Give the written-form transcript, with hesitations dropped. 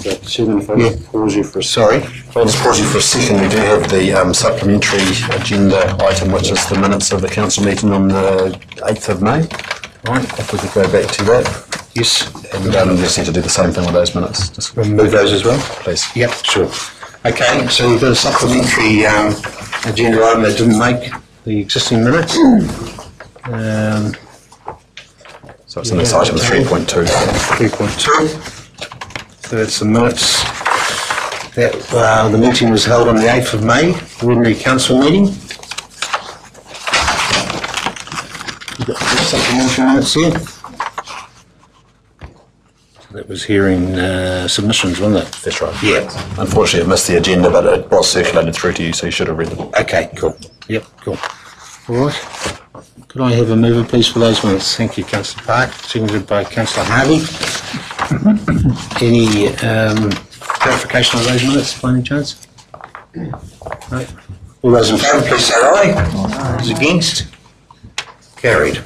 Chairman, if I just pause you for a second. Sorry, if I just pause you for a second, we do have the supplementary agenda item, which is the minutes of the council meeting on the 8th of May. All right, if we could go back to that. Yes. And we just need to do the same thing with those minutes. Just remove those as well, please. Yep, sure. Okay, so we've got a supplementary agenda item that didn't make the existing minutes. So it's in this item 3.2. 3.2. So that's the minutes that the meeting was held on the 8th of May, the ordinary council meeting. We've got supplementary minutes here. So that was hearing submissions, wasn't it? That's right. Yeah. Unfortunately, I missed the agenda, but it was circulated through to you, so you should have read them. Okay, cool. Yep, cool. All right. Could I have a mover, please, for those minutes? Thank you, Councillor Park. Seconded by Councillor Harvey. Any clarification on those minutes, by any chance? No. All those in favour, please say aye. Those against? Carried.